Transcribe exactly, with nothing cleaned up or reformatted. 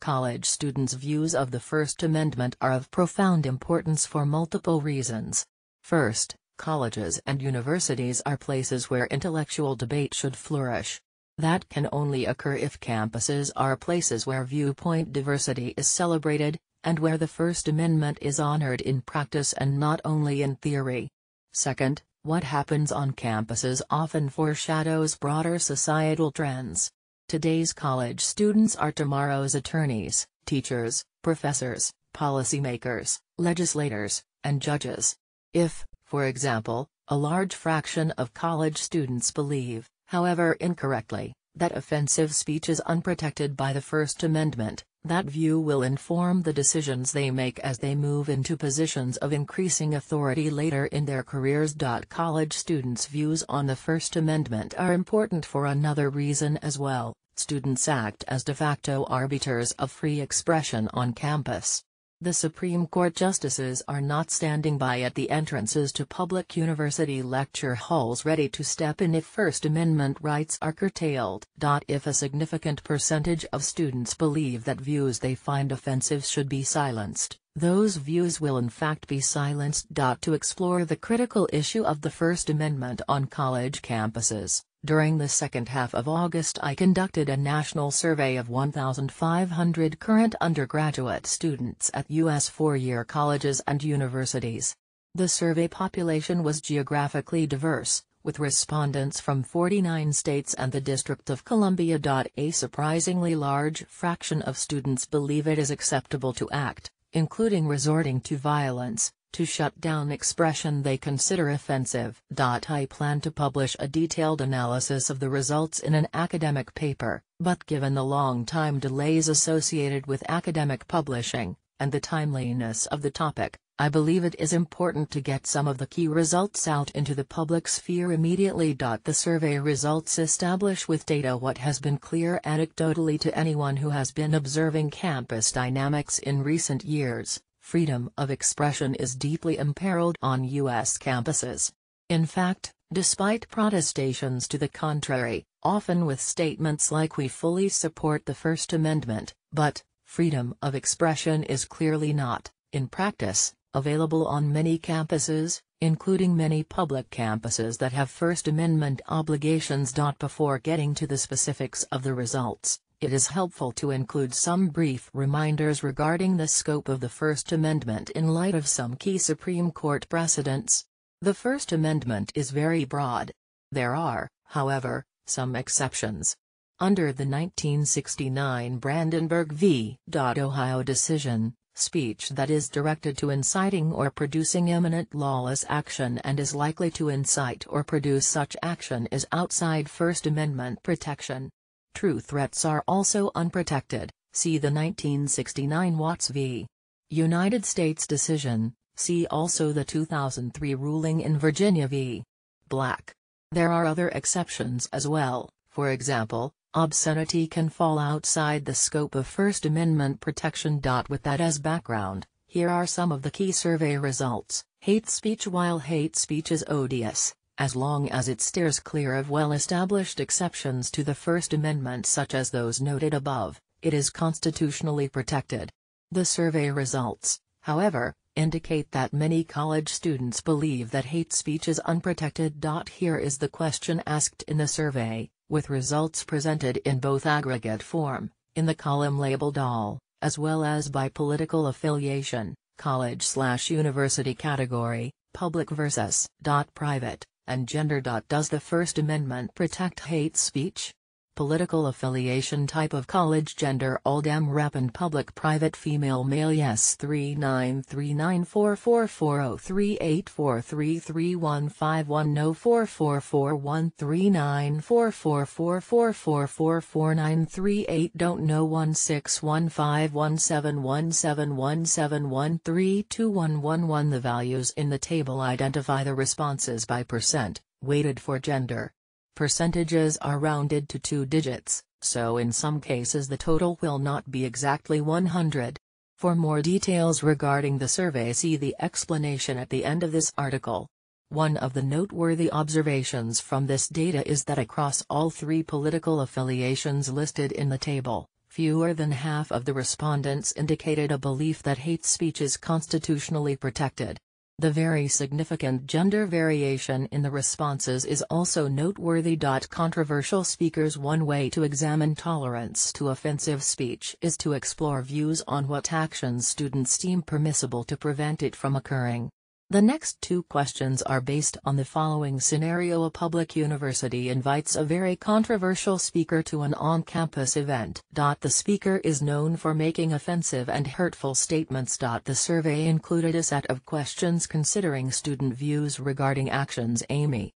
college students' views of the First Amendment are of profound importance for multiple reasons. First, colleges and universities are places where intellectual debate should flourish. That can only occur if campuses are places where viewpoint diversity is celebrated, and where the First Amendment is honored in practice and not only in theory. Second, what happens on campuses often foreshadows broader societal trends. Today's college students are tomorrow's attorneys, teachers, professors, policymakers, legislators, and judges. If, for example, a large fraction of college students believe, however incorrectly, that offensive speech is unprotected by the First Amendment, that view will inform the decisions they make as they move into positions of increasing authority later in their careers. College students' views on the First Amendment are important for another reason as well. Students act as de facto arbiters of free expression on campus. The Supreme Court justices are not standing by at the entrances to public university lecture halls ready to step in if First Amendment rights are curtailed. If a significant percentage of students believe that views they find offensive should be silenced, those views will in fact be silenced. To explore the critical issue of the First Amendment on college campuses, during the second half of August I conducted a national survey of one thousand five hundred current undergraduate students at U S four-year colleges and universities. The survey population was geographically diverse, with respondents from forty-nine states and the District of Columbia. A surprisingly large fraction of students believe it is acceptable to act, including resorting to violence, to shut down expression they consider offensive. I plan to publish a detailed analysis of the results in an academic paper, but given the long time delays associated with academic publishing, and the timeliness of the topic, I believe it is important to get some of the key results out into the public sphere immediately. The survey results establish with data what has been clear anecdotally to anyone who has been observing campus dynamics in recent years. Freedom of expression is deeply imperiled on U S campuses. In fact, despite protestations to the contrary, often with statements like "we fully support the First Amendment," but freedom of expression is clearly not, in practice, available on many campuses, including many public campuses that have First Amendment obligations. Before getting to the specifics of the results, it is helpful to include some brief reminders regarding the scope of the First Amendment in light of some key Supreme Court precedents. The First Amendment is very broad. There are, however, some exceptions. Under the nineteen sixty-nine Brandenburg v. Ohio decision, speech that is directed to inciting or producing imminent lawless action and is likely to incite or produce such action is outside First Amendment protection. True threats are also unprotected, see the nineteen sixty-nine Watts v. United States decision, see also the two thousand three ruling in Virginia v. Black. There are other exceptions as well. For example, obscenity can fall outside the scope of First Amendment protection. With that as background, here are some of the key survey results. Hate speech. While hate speech is odious, as long as it steers clear of well-established exceptions to the First Amendment such as those noted above, it is constitutionally protected. The survey results, however, indicate that many college students believe that hate speech is unprotected. Here is the question asked in the survey, with results presented in both aggregate form, in the column labeled all, as well as by political affiliation, college/university category, public versus .private, and gender. Does the First Amendment protect hate speech? Political affiliation. Type of college. Gender. All damn rapin'. Public. Private. Female. Male. Yes. three nine three nine four four four zero three eight four three three one five one. No. four four four one three nine four four four four four nine three eight. Don't know. one six one five one seven one seven one seven one three two one one one. The values in the table identify the responses by percent, weighted for gender. Percentages are rounded to two digits, so in some cases the total will not be exactly one hundred. For more details regarding the survey, see the explanation at the end of this article. One of the noteworthy observations from this data is that across all three political affiliations listed in the table, fewer than half of the respondents indicated a belief that hate speech is constitutionally protected. The very significant gender variation in the responses is also noteworthy. Controversial speakers. One way to examine tolerance to offensive speech is to explore views on what actions students deem permissible to prevent it from occurring. The next two questions are based on the following scenario. A public university invites a very controversial speaker to an on-campus event. The speaker is known for making offensive and hurtful statements. The survey included a set of questions considering student views regarding actions. Amy,